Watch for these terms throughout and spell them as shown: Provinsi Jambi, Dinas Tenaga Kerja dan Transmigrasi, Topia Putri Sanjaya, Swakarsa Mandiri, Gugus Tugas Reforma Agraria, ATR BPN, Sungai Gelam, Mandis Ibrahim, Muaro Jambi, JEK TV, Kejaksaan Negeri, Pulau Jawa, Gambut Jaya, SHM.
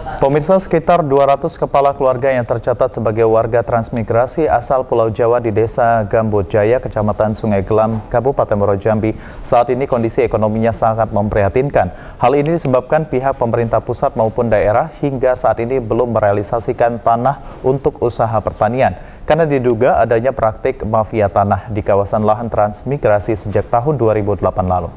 Pemirsa, sekitar 200 kepala keluarga yang tercatat sebagai warga transmigrasi asal Pulau Jawa di Desa Gambut Jaya, Kecamatan Sungai Gelam, Kabupaten Muaro Jambi, saat ini kondisi ekonominya sangat memprihatinkan. Hal ini disebabkan pihak pemerintah pusat maupun daerah hingga saat ini belum merealisasikan tanah untuk usaha pertanian, karena diduga adanya praktik mafia tanah di kawasan lahan transmigrasi sejak tahun 2008 lalu.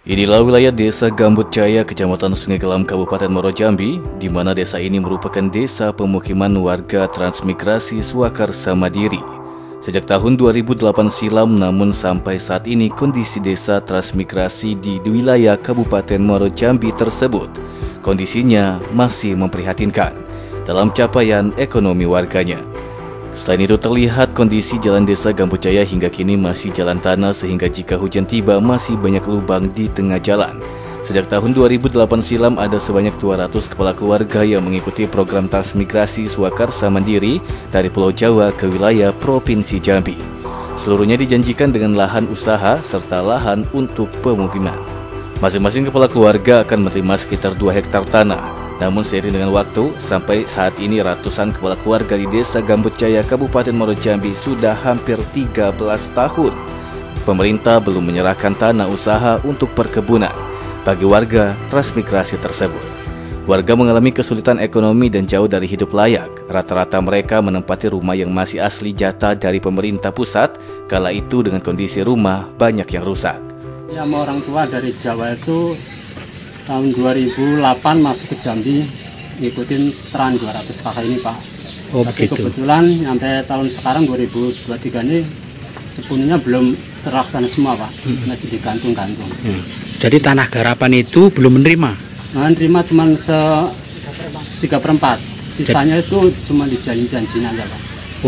Inilah wilayah Desa Gambut Jaya, Kecamatan Sungai Gelam, Kabupaten Muaro Jambi, di mana desa ini merupakan desa pemukiman warga transmigrasi Swakarsa Mandiri. Sejak tahun 2008 silam, namun sampai saat ini kondisi desa transmigrasi di wilayah Kabupaten Muaro Jambi tersebut kondisinya masih memprihatinkan dalam capaian ekonomi warganya. Selain itu terlihat kondisi jalan desa Gambut Jaya hingga kini masih jalan tanah, sehingga jika hujan tiba masih banyak lubang di tengah jalan. Sejak tahun 2008 silam ada sebanyak 200 kepala keluarga yang mengikuti program transmigrasi Swakarsa Mandiri dari Pulau Jawa ke wilayah Provinsi Jambi. Seluruhnya dijanjikan dengan lahan usaha serta lahan untuk pemukiman. Masing-masing kepala keluarga akan menerima sekitar 2 hektar tanah. Namun seiring dengan waktu, sampai saat ini ratusan kepala keluarga di Desa Gambut Jaya, Kabupaten Muaro Jambi sudah hampir 13 tahun. Pemerintah belum menyerahkan tanah usaha untuk perkebunan bagi warga transmigrasi tersebut. Warga mengalami kesulitan ekonomi dan jauh dari hidup layak. Rata-rata mereka menempati rumah yang masih asli jatah dari pemerintah pusat, kala itu dengan kondisi rumah banyak yang rusak. Sama orang tua dari Jawa itu tahun 2008 masuk ke Jambi, ngikutin tran 200 kakak ini, Pak. Oh, tapi gitu. Kebetulan sampai tahun sekarang 2023 ini sepenuhnya belum terlaksana semua, Pak. Masih digantung-gantung. Jadi tanah garapan itu belum menerima? Menerima cuma 3/4. Sisanya itu cuma dijanji-janjiin aja, Pak.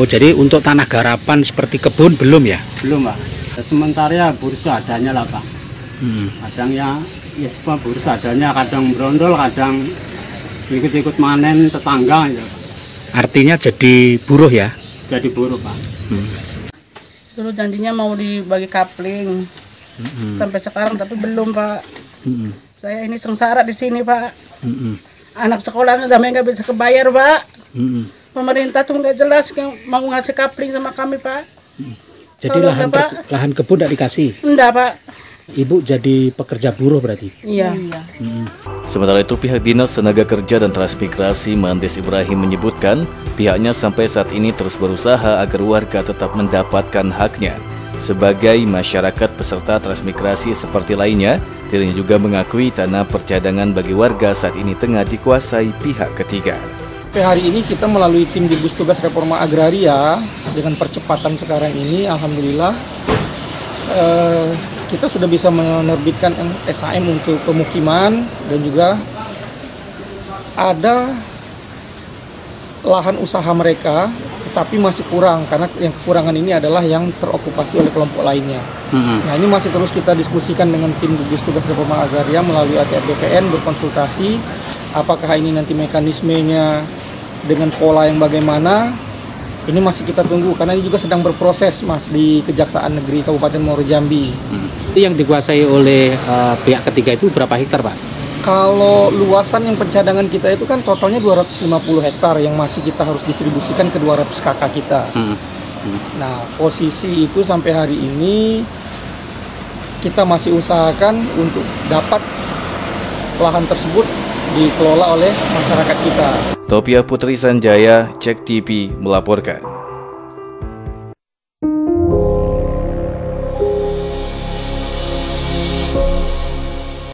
Oh, jadi untuk tanah garapan seperti kebun belum ya? Belum, Pak. Sementara ya bursa adanya lah, Pak. Kadang ya semua bursa adanya, kadang berondol, kadang ikut-ikut manen tetangga ya. Artinya jadi buruh ya? Jadi buruh, Pak. Dulu janjinya mau dibagi kapling, sampai sekarang tapi belum, Pak. Saya ini sengsara di sini, Pak. Anak sekolah sampai nggak bisa kebayar, Pak. Pemerintah tuh nggak jelas mau ngasih kapling sama kami, Pak. Jadi tolong, lahan kebun nggak dikasih? Enggak, Pak. Ibu jadi pekerja buruh berarti? Iya. Sementara itu pihak Dinas Tenaga Kerja dan Transmigrasi Mandis Ibrahim menyebutkan pihaknya sampai saat ini terus berusaha agar warga tetap mendapatkan haknya sebagai masyarakat peserta transmigrasi seperti lainnya. Dirinya juga mengakui tanah percadangan bagi warga saat ini tengah dikuasai pihak ketiga. Hari ini kita melalui tim Gugus Tugas Reforma Agraria dengan percepatan sekarang ini, alhamdulillah kita sudah bisa menerbitkan SHM untuk pemukiman, dan juga ada lahan usaha mereka tetapi masih kurang, karena yang kekurangan ini adalah yang terokupasi oleh kelompok lainnya. Nah, ini masih terus kita diskusikan dengan tim Gugus Tugas Reforma Agraria melalui ATR BPN, berkonsultasi apakah ini nanti mekanismenya dengan pola yang bagaimana. Ini masih kita tunggu, karena ini juga sedang berproses, Mas, di Kejaksaan Negeri Kabupaten Muaro Jambi. Itu yang dikuasai oleh pihak ketiga itu berapa hektar, Pak? Kalau luasan yang pencadangan kita itu kan totalnya 250 hektar yang masih kita harus distribusikan ke 200 kakak kita. Nah, posisi itu sampai hari ini kita masih usahakan untuk dapat lahan tersebut dikelola oleh masyarakat kita. Topia Putri Sanjaya, JEK TV melaporkan.